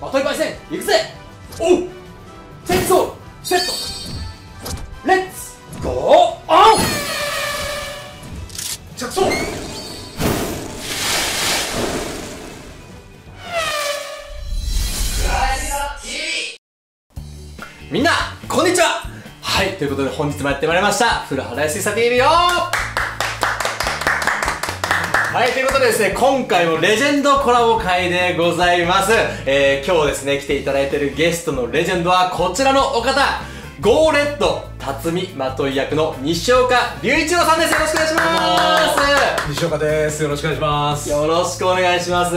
まといパイセンいくぜ。おうチェンソーセットレッツゴーオン着想。みんなこんにちは。はい、ということで本日もやってまいりました古原靖久 TV よはい、ということでですね、今回もレジェンドコラボ会でございます。今日ですね、来ていただいているゲストのレジェンドはこちらのお方、ゴーレッド辰巳まとい役の西岡隆一郎さんです。よろしくお願いします。西岡です。よろしくお願いします。よろしくお願いします。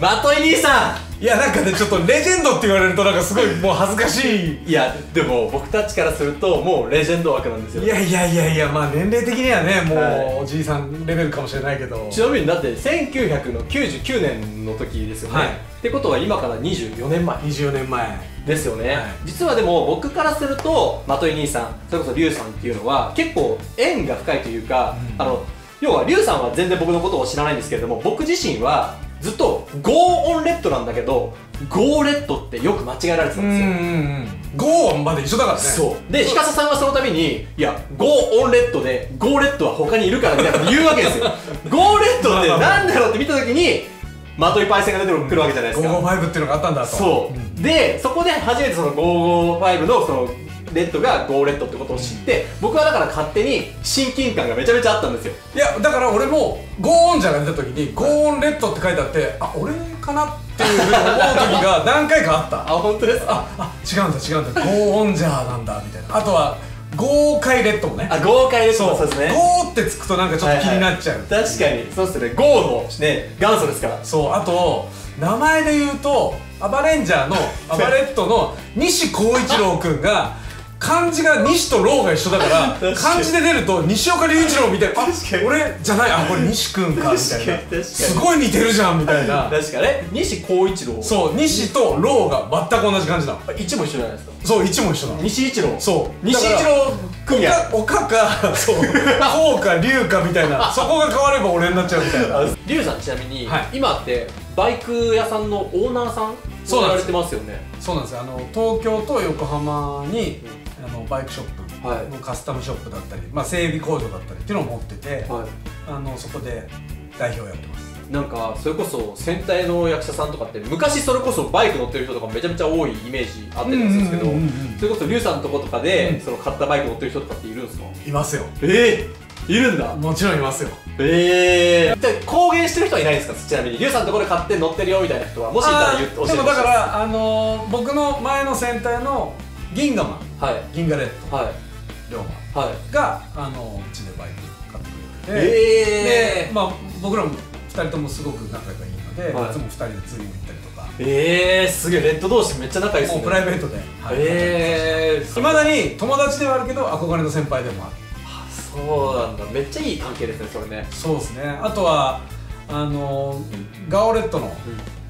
まとい兄さん。いやなんかね、ちょっとレジェンドって言われるとなんかすごいもう恥ずかしいいやでも僕たちからするともうレジェンド枠なんですよ。いやいやいやいや、まあ年齢的にはねもう、はい、おじいさんレベルかもしれないけど、ちなみにだって1999年の時ですよね、はい、ってことは今から24年前24年前ですよね、はい、実はでも僕からするとまとい兄さん、それこそ龍さんっていうのは結構縁が深いというか、うん、要は龍さんは全然僕のことを知らないんですけれども、僕自身はずっとゴーオンレッドなんだけど、ゴーレッドってよく間違えられてたんですよ。ゴーオンまで一緒だからね。そうで、ひかささんはそのたびにいやゴーオンレッドでゴーレッドは他にいるからみたいなこと言うわけですよゴーレッドってなんだろうって見たときにまといパイセンが出てくるわけじゃないですか。555っていうのがあったんだと。そう、でそこで初めてその555のそのレッドがゴーレッドってことを知って、僕はだから勝手に親近感がめちゃめちゃあったんですよ。いやだから俺もゴーオンじゃが出た時にゴーオンレッドって書いてあって、あ俺かなっていうふうに思う時が何回かあったあ本当ですか。あ違うんだ違うんだゴーオンジャーなんだみたいな。あとは豪快レッドもね。あ豪快レッドもそうですね。ゴーってつくとなんかちょっと気になっちゃう。確かにそうですね、ゴーのね元祖ですから。そう、あと名前で言うとアバレンジャーのアバレットの西光一郎君が漢字が西とローが一緒だから漢字で出ると西岡隆一郎みたいな、あ俺じゃない、あこれ西君かみたいな、すごい似てるじゃんみたいな。確かね、西光一郎。そう、西とローが全く同じ漢字だ。一も一緒じゃないですか。そう、一も一緒だ。西一郎。そう、西一郎君や岡かそう高か龍かみたいな、そこが変われば俺になっちゃうみたいな。龍さんちなみに今ってバイク屋さんのオーナーさんそうやられてますよね。そうなんですよ、東京と横浜にバイクショップのカスタムショップだったり、まあ、整備工場だったりっていうのを持ってて、はい、そこで代表をやってます。なんかそれこそ戦隊の役者さんとかって昔それこそバイク乗ってる人とかめちゃめちゃ多いイメージあったりするんですけど、それこそ龍さんのとことかで、うん、その買ったバイク乗ってる人とかっているんですか。いますよ。いるんだ。もちろんいますよ。公言してる人はいないですか。ちなみに龍さんのところで買って乗ってるよみたいな人はもしいたら教えてほしい。でもだから僕の前の戦隊の銀河マン、銀河レッド、龍馬がうちでバイク買ってくれて、でまあ僕らも2人ともすごく仲がいいのでいつも2人でツーリング行ったりとか。すげえ、レッド同士めっちゃ仲いいですね。もうプライベートで。いまだに友達ではあるけど憧れの先輩でもある。そうなんだ、めっちゃいい関係ですねそれね。そうですね。あとはガオレットの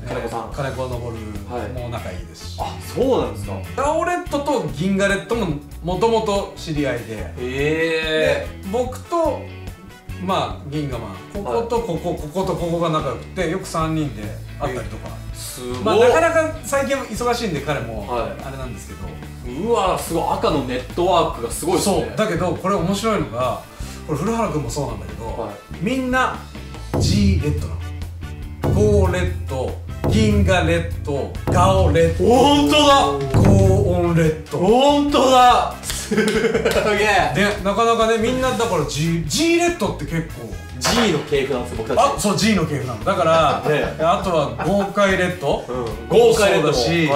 金子昇も仲いいですし。あ、そうなんですか。ガオレットと銀河レットももともと知り合いで、僕とまあ銀河マン、こことここ、こことここが仲良くてよく3人で会ったりとか。まあなかなか最近忙しいんで彼もあれなんですけど、うわすごい赤のネットワークがすごいですね。そうだけどこれ面白いのが、これ古原君もそうなんだけど、みんな G レッドなの。ゴーレッド、銀河レッド、ガオレッド。ほんとだ、ゴーオンレッド。ほんとだすげえ。でなかなかね、みんなだから G レッドって結構 G の系譜なんですよ僕たち。あそう G の系譜なのだからあとは豪快レッド、豪快レッドだし、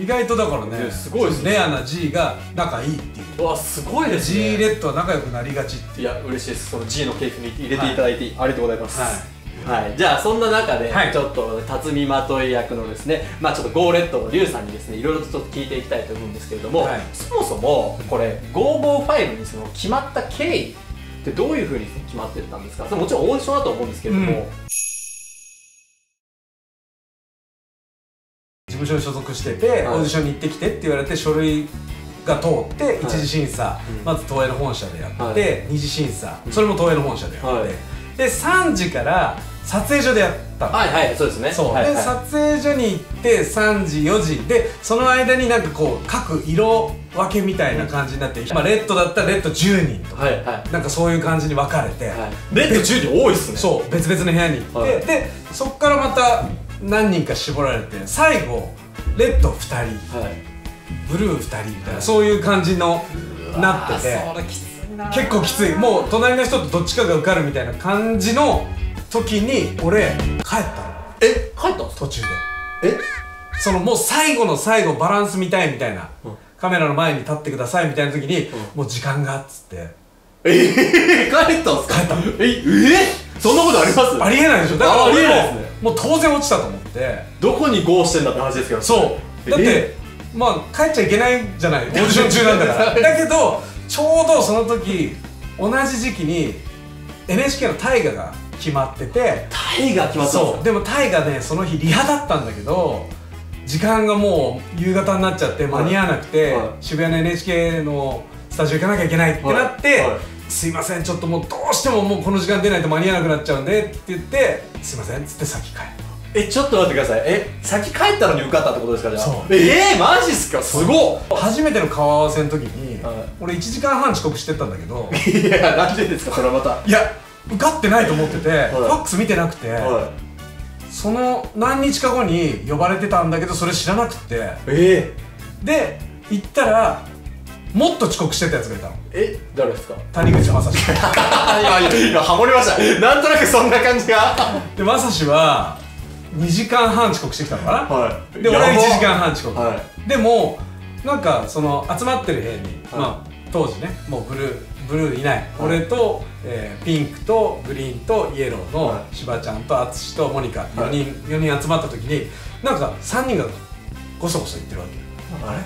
意外とだからね、すごいですね、レアな G が仲いいっていう。わすごいですね。 G レッドは仲良くなりがちっていう。いや嬉しいです、その G の系譜に入れていただいてありがとうございます。はい、じゃあそんな中でちょっと辰巳まとい役のですね、まあちょっとゴーレッドの龍さんにですねいろいろとちょっと聞いていきたいと思うんですけれども、そもそもこれ555にその決まった経緯ってどういうふうに決まってったんですか。それもちろんオーディションだと思うんですけれども、事務所に所属してて、オーディションに行ってきてって言われて書類が通って一次審査、まず東映の本社でやって、二次審査それも東映の本社でやって、で3次から撮影所でやったの。はいはい、そうですね。そう、はいはい、で撮影所に行って3時4時で、その間になんかこう各色分けみたいな感じになって、まあ、レッドだったらレッド10人とか、はいはい、なんかそういう感じに分かれて、はい、レッド10人多いっすね。そう別々の部屋に行って、はい、でそっからまた何人か絞られて、最後レッド2人、はい、ブルー2人みたいな、はい、そういう感じのなってて、それきついな。結構きつい。もう隣の人とどっちかが受かるみたいな感じの時に俺帰ったの。え、帰ったんですか？途中で。え、そのもう最後の最後バランス見たいみたいな、うん、カメラの前に立ってくださいみたいな時に、うん、もう時間がっつって、帰ったんすか？帰ったの。そんなことあります？ありえないでしょ。だから俺も、もう当然落ちたと思って、どこにゴーしてんだって話ですけど。そうだってまあ帰っちゃいけないじゃない、オーディション中なんだからだけどちょうどその時同じ時期に NHK の大河が決まってて、大河決まったんですか？でも大河ね、その日リハだったんだけど時間がもう夕方になっちゃって間に合わなくて、渋谷の NHK のスタジオ行かなきゃいけないってなって、すいませんちょっともうどうしてももうこの時間出ないと間に合わなくなっちゃうんでって言って、すいませんっつって先帰った。え、ちょっと待ってください。え、先帰ったのに受かったってことですか？じゃあそう。マジっすか？すごっ。初めての顔合わせの時に俺1時間半遅刻してったんだけど、いやなんでですかそれは。またいや受かってないと思ってて、ファックス見てなくて、その何日か後に呼ばれてたんだけど、それ知らなくて、で行ったらもっと遅刻してたやつがいたの。え、誰ですか？谷口正志。今ハモりました。なんとなくそんな感じが。で正志は2時間半遅刻してきたのかな。で俺は1時間半遅刻。でもなんかその集まってる部屋に、まあ当時ね、もうブルーいない、俺とピンクとグリーンとイエローのしばちゃんと淳とモニカ4人集まった時に、なんか3人がごそごそ言ってるわけ。あれ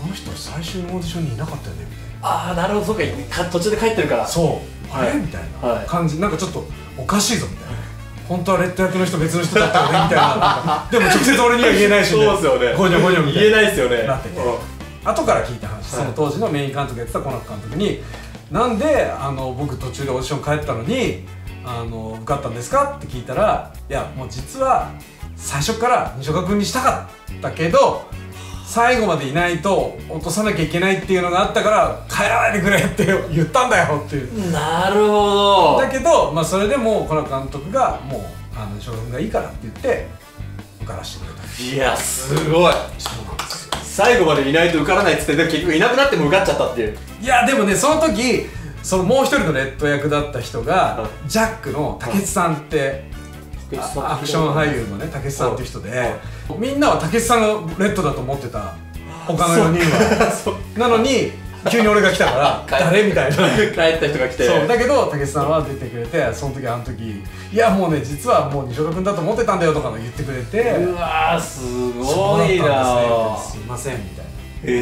この人最終のオーディションにいなかったよねみたいな。ああなるほど、そうか、途中で帰ってるから。そうあれみたいな感じ、なんかちょっとおかしいぞみたいな。本当はレッド役の人別の人だったよねみたいな。でも直接俺には言えないし、そうですよね、ゴニョゴニョみたいな、言えないですよね、なってて。後から聞いた話、その当時のメイン監督やってたコナック監督に、なんで僕途中でオーディション帰ったのに受かったんですかって聞いたら、いやもう実は最初から西岡君にしたかったけど、最後までいないと落とさなきゃいけないっていうのがあったから帰らないでくれって言ったんだよっていう。なるほど。だけど、まあ、それでもうこの監督がもう西岡君がいいからって言って受からしてくれた。いやすごい。そうなんですよ、最後までいないと受からないっつって、結局いなくなっても受かっちゃったっていう。いやでもね、その時そのもう一人のレッド役だった人が、ジャックの武智さんって、アクション俳優のね武智さんっていう人で、みんなは武智さんがレッドだと思ってた、他の4人は。なのに急に俺が来たから誰みたいな、帰った人が来て。そうだけど武智さんは出てくれて、その時いやもうね、実はもう西岡君だと思ってたんだよとかの言ってくれて。うわーすごいな。すいませんみたいな。い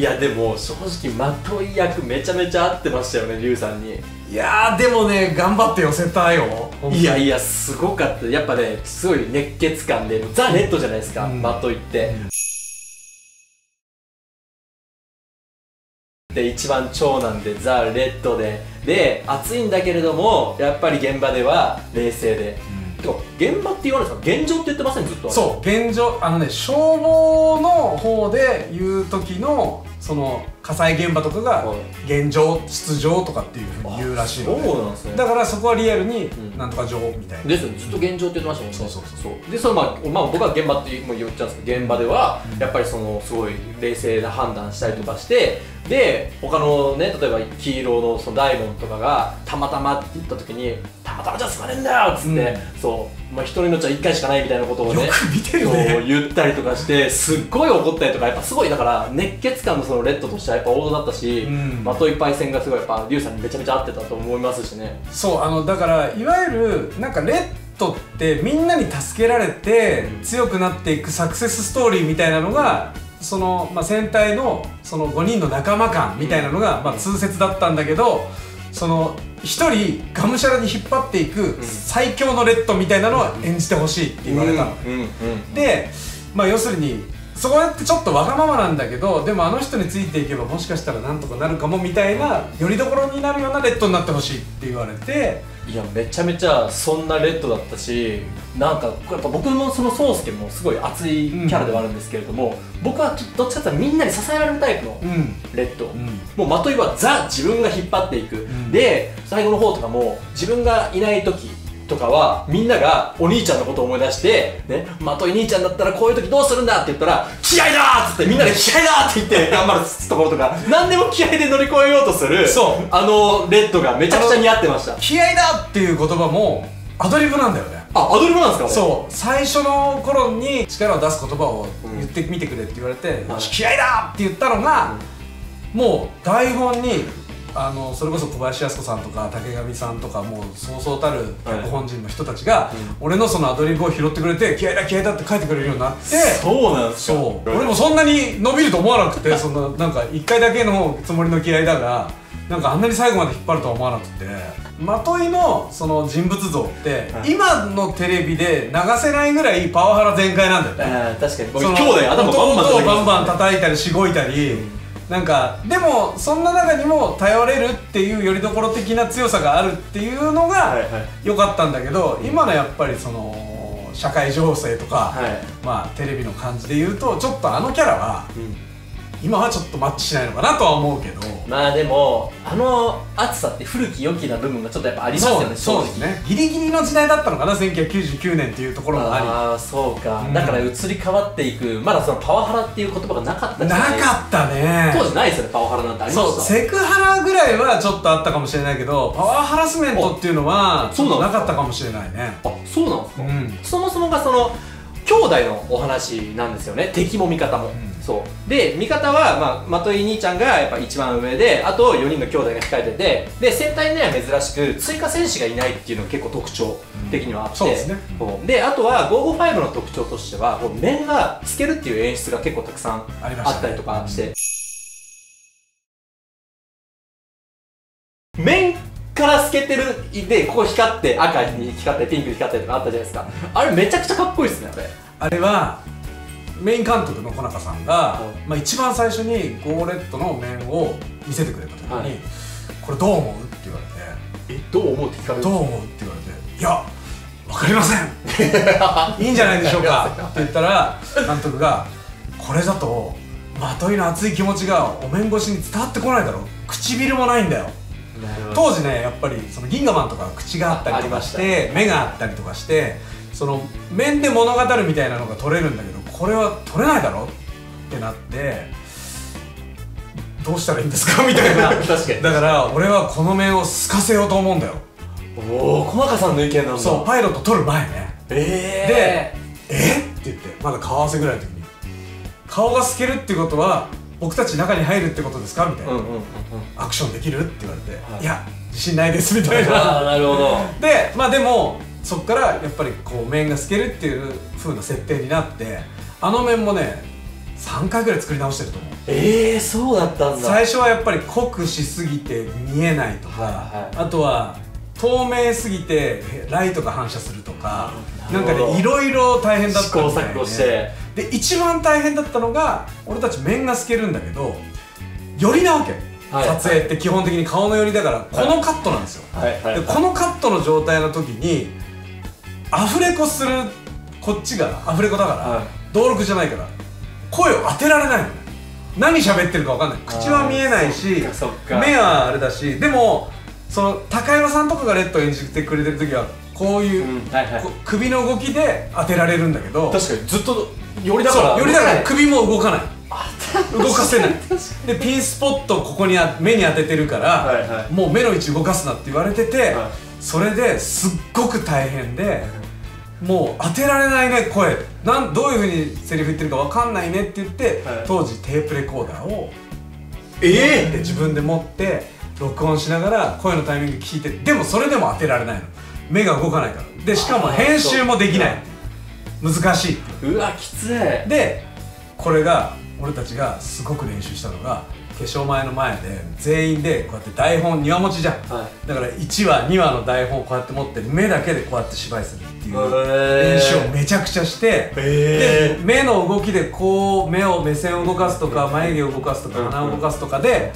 やでも正直まとい役めちゃめちゃ合ってましたよね、龍さんに。いやーでもね、頑張って寄せたよ。いやいやすごかった。やっぱね、すごい熱血感でザ・レッドじゃないですか、まといって。で一番長男でザ・レッドで熱いんだけれども、やっぱり現場では冷静で、現場って言わないですか、現状って言ってません、ずっと。そう現状、ね、消防の方で言う時のその火災現場とかが現状出場とかっていうふうに言うらしいので、そうなんですね。だからそこはリアルになんとか情報みたいなですよね。ずっと現状って言ってましたもんね。そうそうそうで、そのまあ僕は現場っても言っちゃうんですけど、現場ではやっぱりそのすごい冷静な判断したりとかして、で他のね、例えば黄色のそのダイモンとかがたまたまって言った時に、たまたまじゃ済まねえんだよっつって、そうまあ一人のうちは1回しかないみたいなことをね、よく見てるね、言ったりとかして、すっごい怒ったりとか、やっぱすごいだから熱血感のそのレッドとしてはやっぱ王道だったし、的いっぱい戦がすごいやっぱ龍さんにめちゃめちゃ合ってたと思いますしね。そうだからいわゆるなんかレッドってみんなに助けられて強くなっていくサクセスストーリーみたいなのが、そのまあ戦隊のその5人の仲間感みたいなのがまあ通説だったんだけど、その1人がむしゃらに引っ張っていく最強のレッドみたいなのを演じてほしいって言われたので、まあ要するにそこやってちょっとわがままなんだけど、でもあの人についていけばもしかしたらなんとかなるかもみたいな、よりどころになるようなレッドになってほしいって言われて。いやめちゃめちゃそんなレッドだったし、なんかやっぱ僕もその宗介もすごい熱いキャラではあるんですけれども、うん、僕はどっちかというとみんなに支えられるタイプのレッド、うん、もうまといはザ自分が引っ張っていく、うん、で最後の方とかも自分がいない時とかはみんながお兄ちゃんのことを思い出して、ね、まとい兄ちゃんだったらこういう時どうするんだって言ったら気合いだーっつってみんなで気合いだーって言って頑張るところとか何でも気合いで乗り越えようとするそうあのレッドがめちゃくちゃ似合ってました。気合いだっていう言葉もアドリブなんだよね。あ、アドリブなんですか。そう最初の頃に力を出す言葉を言ってみてくれって言われて、うん、気合いだって言ったのが、うん、もう台本にそれこそ小林靖子さんとか竹上さんとかもうそうそうたる脚本陣の人たちが俺のそのアドリブを拾ってくれて「気合いだ気合いだ」って書いてくれるようになって。そうなんですか。俺もそんなに伸びると思わなくてそんななんか1回だけのつもりの気合いだがなんかあんなに最後まで引っ張るとは思わなくて。まといのその人物像って今のテレビで流せないぐらいパワハラ全開なんだよね。確かに兄弟頭バンバン叩いたりしごいたり。なんかでもそんな中にも頼れるっていうよりどころ的な強さがあるっていうのが良かったんだけど、今のやっぱりその社会情勢とか、まあテレビの感じで言うとちょっとあのキャラは今はちょっとマッチしないのかなとは思うけど、まあでもあの熱さって古き良きな部分がちょっとやっぱありますよね。そうですね。ギリギリの時代だったのかな1999年っていうところもあり。ああそうか、うん、だから移り変わっていく。まだそのパワハラっていう言葉がなかったじゃない。なかったね当時。ないですよねパワハラなんて。ありました。そうセクハラぐらいはちょっとあったかもしれないけどパワーハラスメントっていうのはそうなかったかもしれないね。あそうなんですか、うん、そもそもがその兄弟のお話なんですよね。敵も味方も、うんそうで味方は、まとい兄ちゃんがやっぱ一番上であと4人の兄弟が控えててで戦隊には珍しく追加戦士がいないっていうのが結構特徴的にはあって、うん、であとは555の特徴としてはこう面が透けるっていう演出が結構たくさんあったりとかして、うん、面から透けてるでここ光って赤に光ったりピンクに光ったりとかあったじゃないですか。あれめちゃくちゃかっこいいですね。あれはメイン監督の小中さんが、うん、まあ一番最初にゴーレットの面を見せてくれた時に、はい、これどう思うって言われて、どう思うって聞かれる。どう思うって言われて、いや、わかりません。いいんじゃないでしょうか。って言ったら、監督がこれだとまといの熱い気持ちがお面越しに伝わってこないだろう。唇もないんだよ。当時ね、やっぱりそのギンガマンとか口があったりとかして、目があったりとかして、その面で物語るみたいなのが取れるんだけど。これは取れないだろってなってどうしたらいいんですかみたいな。確かにだから俺はこの面を透かせようと思うんだよ。おお小中さんの意見なんだ。そうパイロット取る前ね。でって言ってまだ顔合わせぐらいの時に顔が透けるってことは僕たち中に入るってことですかみたいな。アクションできるって言われて、はい、いや自信ないですみたいな。なるほど。でまあでもそこからやっぱりこう面が透けるっていう風な設定になって。あの面もね3回ぐらい作り直してると思う。そうだったんだ。最初はやっぱり濃くしすぎて見えないとか、はい、あとは透明すぎてライトが反射するとかなんかねいろいろ大変だったみたいね。試行錯誤してで一番大変だったのが俺たち面が透けるんだけど寄りなわけ、はい、撮影って基本的に顔の寄りだから、はい、このカットなんですよ。でこのカットの状態の時にアフレコするこっちがアフレコだから。はい登録じゃないから声を当てられないの。何喋ってるか分かんない。口は見えないし目はあれだし。でもその高山さんとかがレッドを演じてくれてる時はこういう首の動きで当てられるんだけど確かにずっと寄りだから首も動かない動かせないでピンスポットをここに目に当ててるからもう目の位置動かすなって言われててそれですっごく大変で。もう当てられないね声どういうふうにセリフ言ってるか分かんないねって言って、はい、当時テープレコーダーを自分で持って録音しながら声のタイミング聞いてでもそれでも当てられないの。目が動かないからでしかも編集もできない難しい。うわきつい。でこれが俺たちがすごく練習したのが化粧前の前で全員でこうやって台本庭持ちじゃん、はい、だから1話2話の台本をこうやって持って目だけでこうやって芝居するっていう練習をめちゃくちゃして、で目の動きでこう目線を動かすとか眉毛を動かすとか鼻を動かすとかで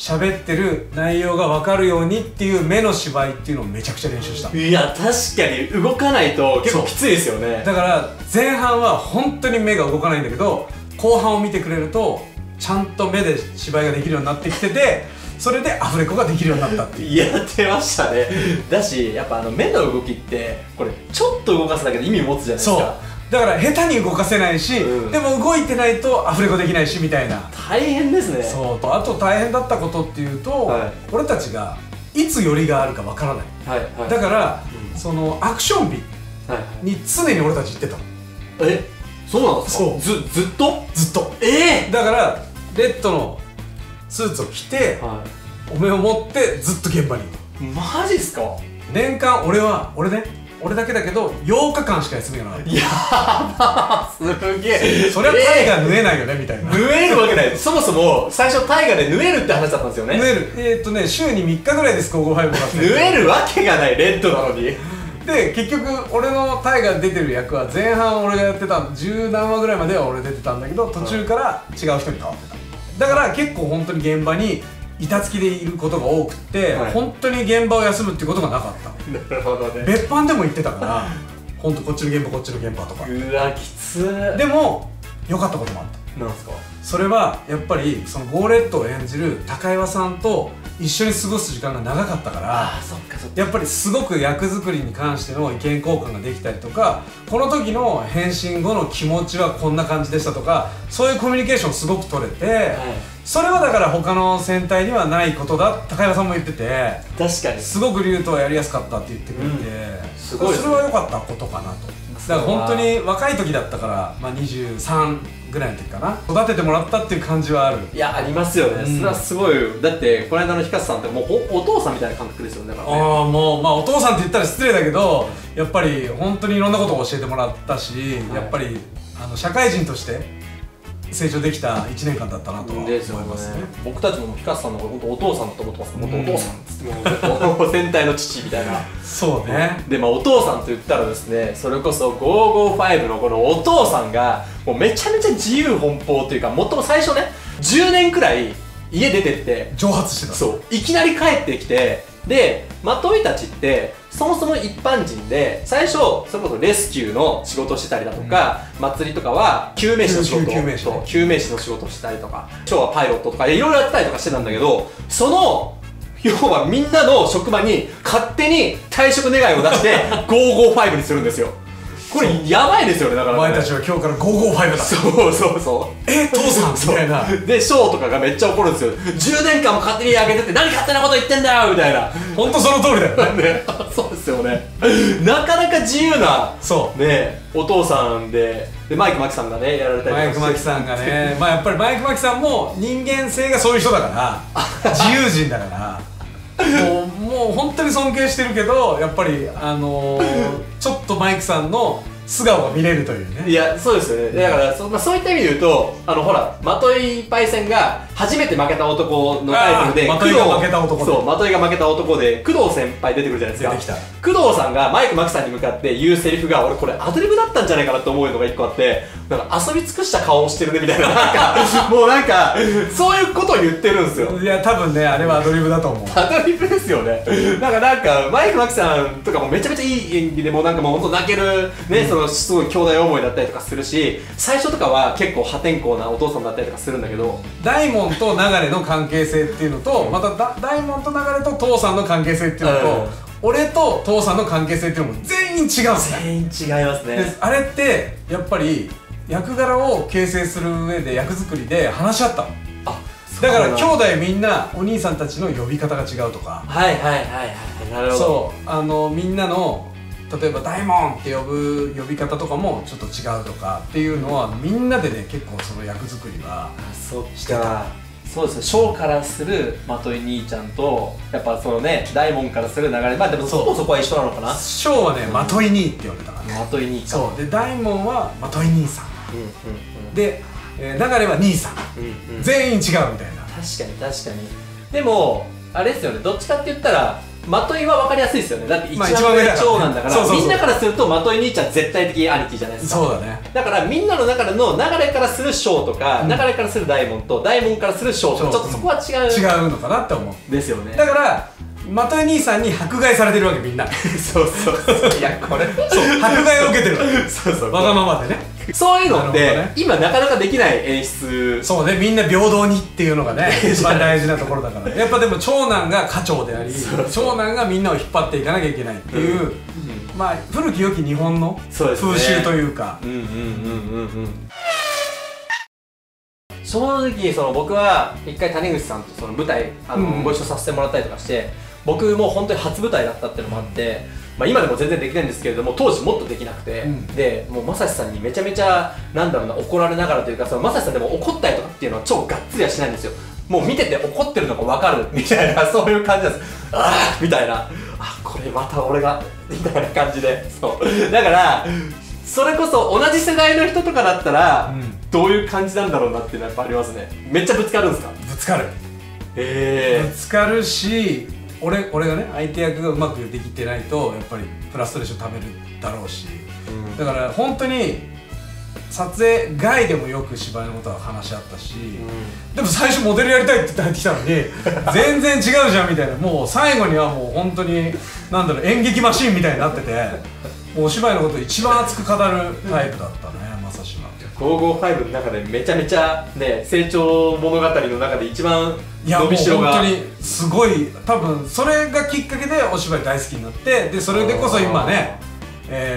喋ってる内容が分かるようにっていう目の芝居っていうのをめちゃくちゃ練習した。いや確かに動かないと結構きついですよね。だから前半は本当に目が動かないんだけど、後半を見てくれるとちゃんと目で芝居ができるようになってきててそれでアフレコができるようになったっていうやってましたね。だしやっぱ目の動きってこれちょっと動かすだけで意味持つじゃないですか。そうだから下手に動かせないし、でも動いてないとアフレコできないしみたいな。大変ですね。そう、あと大変だったことっていうと、はい、俺たちがいつ寄りがあるかわからない、だから、そのアクション日に常に俺たち行ってた、えそうなんですか。そうずっとだからレッドのスーツを着て、お目を持ってずっと現場にいる。マジっすか。年間俺だけだけど8日間しか休みがなかった。いやばー、すげえ。そりゃタイガー縫えないよねみたいな。縫えるわけない。そもそも最初タイガーで縫えるって話だったんですよね。縫えるね、週に3日ぐらいです高校5が縫えるわけがない、レッドなのに。で結局俺のタイガー出てる役は前半俺がやってた10何話ぐらいまでは俺出てたんだけど、途中から違う人に変わってた。だから結構本当に現場に板付きでいることが多くて、本当に現場を休むってことがなかった。なるほどね。別班でも行ってたから、本当こっちの現場こっちの現場とか。うわきつー。でも良かったこともあった。なんですか？それはやっぱりそのゴーレットを演じる高岩さんと一緒に過ごす時間が長かったから、やっぱりすごく役作りに関しての意見交換ができたりとか、この時の返信後の気持ちはこんな感じでしたとか、そういうコミュニケーションすごく取れて。それはだから他の戦隊にはないことだって高山さんも言ってて、確かにすごく竜斗はやりやすかったって言ってくれて、すごいそれは良かったことかなと。だから本当に若い時だったから、まあ、23ぐらいの時かな、育ててもらったっていう感じはある。いやありますよね、それはすごい。だってこの間のひかつさんってもうお父さんみたいな感覚ですよね。だからね、ああもうまあお父さんって言ったら失礼だけど、やっぱり本当にいろんなことを教えてもらったし、やっぱり社会人として成長できた1年間だったなと思いますね。僕たちもひかつさんのことお父さんだと思ってます。お父さんっつっても戦隊の父みたいな。そうね。でまあお父さんと言ったらですね、それこそ555のこのお父さんがもうめちゃめちゃ自由奔放というか、もっとも最初ね10年くらい家出てって蒸発してた。そういきなり帰ってきて、でマトイたちってそもそも一般人で、最初それこそレスキューの仕事してたりだとか、祭りとかは救命士の仕事、救命士の仕事してたりとか、今日はパイロットとかいろいろやってたりとかしてたんだけど、その要はみんなの職場に勝手に退職願を出して555にするんですよ。これやばいですよね。だからお前たちは今日から555だ。そうそうそう、父さんみたいな。でショーとかがめっちゃ怒るんですよ。10年間も勝手にあげてて何勝手なこと言ってんだよみたいな。ほんとその通りだよね。そうですよね。なかなか自由なねお父さんで、マイク・マキさんがねやられたりとか、マイク・マキさんがね、まあやっぱりマイク・マキさんも人間性がそういう人だから、自由人だからもう本当に尊敬してるけど、やっぱりちょっとマイクさんの素顔が見れるというね。いやそうですよね。だからそういった意味で言うと、ほらマトイパイセンが初めて負けた男のタイトルで、マトイが負けた男、そうマトイが負けた男で工藤先輩出てくるじゃないですか。出てきた。工藤さんがマイク・マキさんに向かって言うセリフが、俺これアドリブだったんじゃないかなと思うのが1個あって、なんか遊び尽くした顔をしてるねみたいな、もうなんかそういうことを言ってるんですよ。いや多分ねあれはアドリブだと思う。アドリブですよね。なんかマイク・マキさんとかもめちゃめちゃいい演技で、もうなんかもうほんと泣けるね、そのすごい兄弟思いだったりとかするし、最初とかは結構破天荒なお父さんだったりとかするんだけど、大門と流れの関係性っていうのと、また大門と流れと父さんの関係性っていうのと、俺と父さんの関係性っていうのも全員違うんですね。全員違いますね。あれってやっぱり役柄を形成する上で、役作りで話し合ったの。だから兄弟みんなお兄さんたちの呼び方が違うとか、なるほど。そうみんなの例えば「大門」って呼ぶ呼び方とかもちょっと違うとかっていうのは、みんなでね結構その役作りはしてた。そうですね、ショーからするマトイ兄ちゃんと、やっぱそのね大門からする流れ、まあでもそこは一緒なのかな。ショーはねマトイ兄って呼んでたからね。マトイ兄か。そうで大門はマトイ兄さんで、流れは兄さん、全員違うみたいな。確かに確かに。でもあれですよね、どっちかって言ったらまといは分かりやすいですよね。だって一番上が長男だからみんなからするとまとい兄ちゃん絶対的兄貴じゃないですか。そうだね。だからみんなの中の流れからする翔とか、流れからする大門と大門からする翔とかちょっとそこは違うのかなって思うですよね。だからまとい兄さんに迫害されてるわけ、みんな。そうそうそう、いやこれ迫害を受けてるわけ。そうそう、わがままでね。そういうのって今なかなかできない演出。そうね、みんな平等にっていうのがね一番大事なところだから。やっぱでも長男が家長であり、長男がみんなを引っ張っていかなきゃいけないっていう、まあ古き良き日本の風習というか。正直その僕は一回谷口さんとその舞台ご一緒させてもらったりとかして、僕も本当に初舞台だったっていうのもあって、まあ今でも全然できないんですけれども、当時もっとできなくて、でもうまさしさんにめちゃめちゃなんだろうな、怒られながらというか、そのまさしさんでも怒ったりとかっていうのは超がっつりはしないんですよ。もう見てて怒ってるのが分かるみたいな、そういう感じなんです。ああみたいな、あこれまた俺がみたいな感じで。そうだからそれこそ同じ世代の人とかだったらどういう感じなんだろうなっていうのはやっぱありますね。めっちゃぶつかるんですか？ぶつかる。ぶつかるし、俺がね、相手役がうまくできてないとやっぱりフラストレーションためるだろうし、だから本当に撮影外でもよく芝居のことは話し合ったし、でも最初モデルやりたいって入ってきたのに全然違うじゃんみたいな。もう最後にはもう本当になんだろう、演劇マシーンみたいになってて、もうお芝居のことを一番熱く語るタイプだったね、まさしは。555の中でめちゃめちゃね、成長物語の中で一番伸びしろが、いやもう本当にすごい。多分それがきっかけでお芝居大好きになって、でそれでこそ今ね、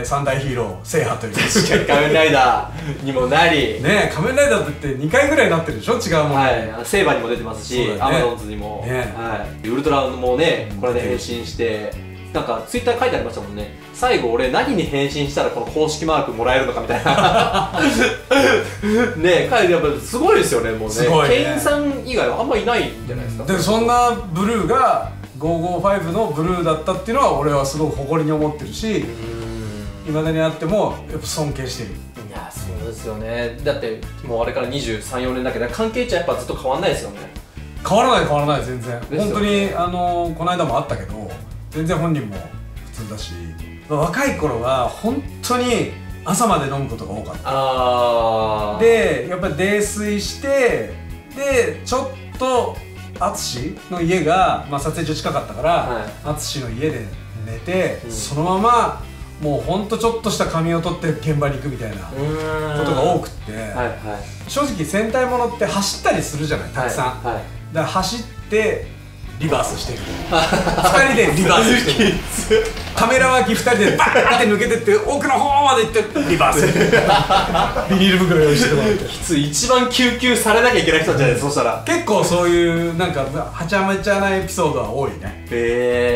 三大ヒーロー制覇という確かに仮面ライダーにもなりね、仮面ライダーって2回ぐらいなってるでしょ、違うもの、はい、セーバーにも出てますし、ね、アマゾンズにも、ね、はい、ウルトラもねこれで変身して、なんかツイッター書いてありましたもんね。最後俺何に変身したらこの公式マークもらえるのかみたいなねえ、書いてやっぱすごいですよね。もうね、ケインさん以外はあんまいないんじゃないですか。でもそんなブルーが555のブルーだったっていうのは俺はすごく誇りに思ってるし、いまだにあってもやっぱ尊敬してる。いやそうですよね。だってもうあれから23、4年だけど関係値はやっぱずっと変わんないですよね。変わらない変わらない全然、ね、本当にこの間もあったけど全然本人も普通だし、若い頃は本当に朝まで飲むことが多かった。あでやっぱり泥酔して、でちょっと淳の家が、まあ、撮影所近かったから淳、はい、の家で寝て、そのままもうほんとちょっとした髪を取って現場に行くみたいなことが多くって、正直戦隊ものって走ったりするじゃない、たくさん。はいはい、だから走ってリバースしてる2人でリバースしてるカメラ脇2人でバーって抜けてって奥の方まで行ってリバースビニール袋用意してもらって、きつい。一番救急されなきゃいけない人じゃない。そうしたら結構そういうなんかはちゃめちゃなエピソードは多いね。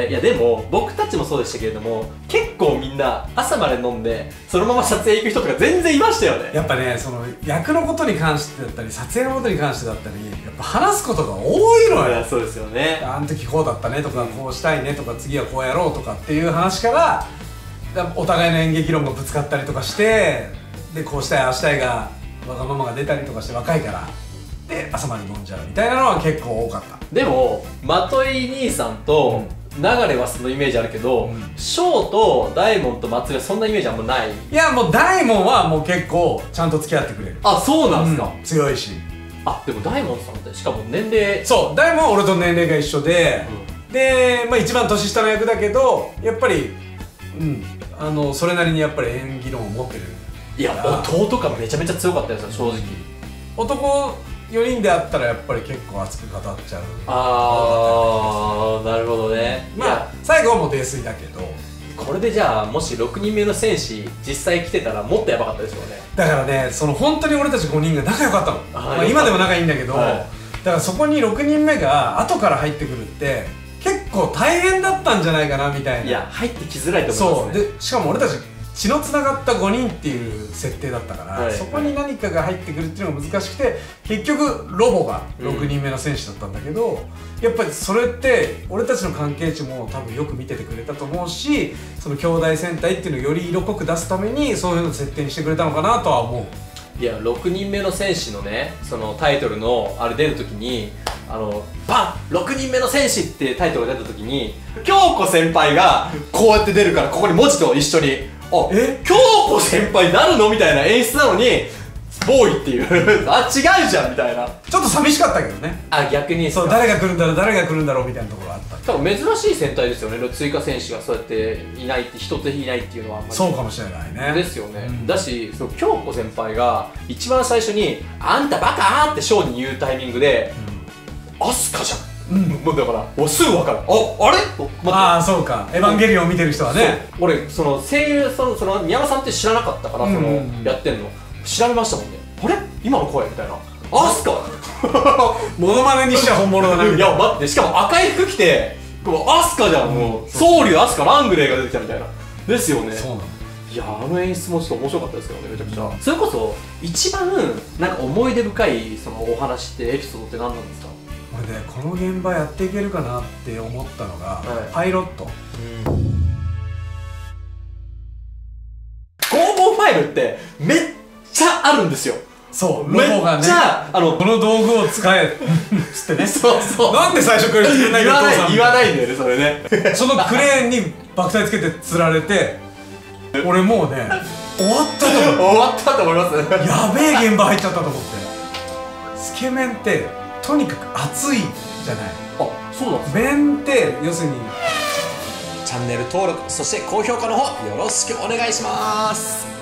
いやでも僕たちもそうでしたけれども、結構みんな朝まで飲んでそのまま撮影行く人とか全然いましたよね。やっぱね、その役のことに関してだったり撮影のことに関してだったり、やっぱ話すことが多いのよ。そうですよね。あの時こうだったねとか、こうしたいねとか、次はこうやろうとかっていう話からお互いの演劇論がぶつかったりとかして、でこうしたいああしたいがわがままが出たりとかして、若いからで朝まで飲んじゃうみたいなのは結構多かった。でもまとい兄さんと流れはそのイメージあるけど、翔と大門と松井はそんなイメージあんまない。いやもう大門はもう結構ちゃんと付き合ってくれる。あ、そうなんですか。強いし。あ、でも大門さんってしかも年齢、そう、大門は俺と年齢が一緒で、で、まあ一番年下の役だけど、やっぱり、それなりにやっぱり演技論を持ってる。いや、弟とかめちゃめちゃ強かったですよ、正直。男4人であったらやっぱり結構熱く語っちゃう。ああ、なるほどね。まあ最後はもう泥酔だけど。これでじゃあもし6人目の戦士実際来てたらもっとやばかったですよね。だからね、その本当に俺たち5人が仲良かったの。まあ今でも仲いいんだけど、だからそこに6人目が後から入ってくるって結構大変だったんじゃないかなみたいな。いや入ってきづらいと思いますね。そうで、しかも俺たち血のつながった5人っていう設定だったから、そこに何かが入ってくるっていうのが難しくて、結局ロボが6人目の選手だったんだけど、やっぱりそれって俺たちの関係値も多分よく見ててくれたと思うし、その兄弟戦隊っていうのをより色濃く出すためにそういうのを設定にしてくれたのかなとは思う。いや6人目の戦士のね、そのタイトルのあれ出るときに「6人目の戦士」ってタイトルが出た時に京子先輩がこうやって出るから、ここに文字と一緒に「あえ京子先輩なるの?」みたいな演出なのに「ボーイ」っていうあ違うじゃんみたいな、ちょっと寂しかったけどね。あ逆にそう、誰が来るんだろう誰が来るんだろうみたいなところがあった。多分珍しい戦隊ですよね、追加戦士がそうやっていないって、一ついないっていうのはあんまり。そうかもしれないね。ですよね、うん、だしその京子先輩が一番最初に「あんたバカ!」ってショーに言うタイミングで、うんアスカじゃん、うん、だからすぐ分かる。あれああそうか、エヴァンゲリオン見てる人はね。俺その声優その宮川さんって知らなかったから、そのやってんの調べましたもんね。あれ今の声みたいな、アスカモノマネにしちゃ本物だな。いや待って、しかも赤い服着てアスカじゃん、もうソウリュアスカラングレーが出てきたみたいなですよね。そうなの。いやあの演出もちょっと面白かったですけどね、めちゃくちゃ。それこそ一番なんか思い出深いそのお話ってエピソードって何なんですか？これね、この現場やっていけるかなって思ったのが、はい、パイロット、工房ファイルってめっちゃあるんですよ。そうロボがね、この道具を使えつってね。そうそう、なんで最初から言わないんだよねそれね。そのクレーンに爆体つけてつられて俺もうね終わったと思う終わったと思いますやべえ現場入っちゃったと思って。スケメンってとにかく熱いじゃない。あ、そうなんですか。面って要するにチャンネル登録、そして高評価の方よろしくお願いします。